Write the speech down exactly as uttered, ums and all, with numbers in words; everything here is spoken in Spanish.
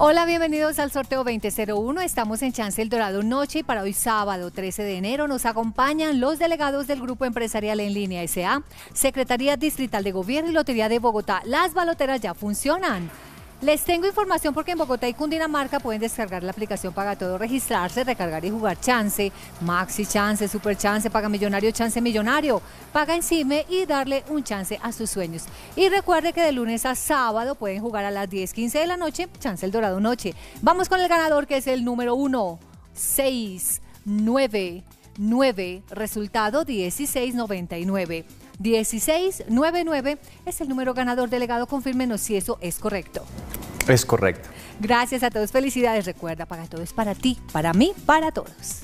Hola, bienvenidos al sorteo veinte cero uno. Estamos en Chance El Dorado Noche y para hoy sábado trece de enero nos acompañan los delegados del Grupo Empresarial en Línea S A, Secretaría Distrital de Gobierno y Lotería de Bogotá. Las baloteras ya funcionan. Les tengo información porque en Bogotá y Cundinamarca pueden descargar la aplicación Paga Todo, registrarse, recargar y jugar Chance, Maxi Chance, Super Chance, Paga Millonario, Chance Millonario, Paga Encime y darle un chance a sus sueños. Y recuerde que de lunes a sábado pueden jugar a las diez quince de la noche, Chance El Dorado Noche. Vamos con el ganador que es el número uno, seis, nueve, nueve, resultado dieciséis noventa y nueve. dieciséis noventa y nueve es el número ganador, delegado, confírmenos si eso es correcto. Es correcto. Gracias a todos, felicidades, recuerda, Paga Todo es para ti, para mí, para todos.